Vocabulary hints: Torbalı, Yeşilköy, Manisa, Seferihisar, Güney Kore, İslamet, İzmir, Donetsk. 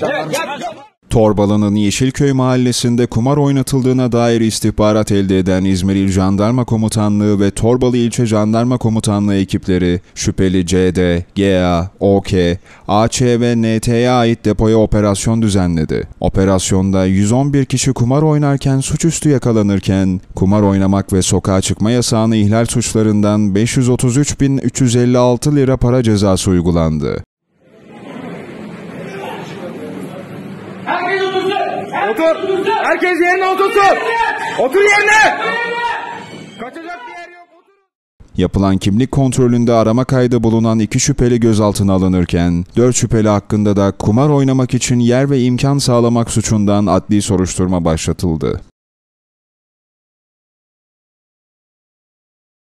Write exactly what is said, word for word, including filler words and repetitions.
Gel, gel, gel. Torbalı'nın Yeşilköy mahallesinde kumar oynatıldığına dair istihbarat elde eden İzmir İl Jandarma Komutanlığı ve Torbalı İlçe Jandarma Komutanlığı ekipleri şüpheli C D, G A, O K, A Ç ve N T'ye ait depoya operasyon düzenledi. Operasyonda yüz on bir kişi kumar oynarken suçüstü yakalanırken, kumar oynamak ve sokağa çıkma yasağını ihlal suçlarından beş yüz otuz üç bin üç yüz elli altı lira para cezası uygulandı. Otur! Herkes yerine otursun! Otur yerine! Kaçacak bir yer yok! Otur. Yapılan kimlik kontrolünde arama kaydı bulunan iki şüpheli gözaltına alınırken, dört şüpheli hakkında da kumar oynamak için yer ve imkan sağlamak suçundan adli soruşturma başlatıldı.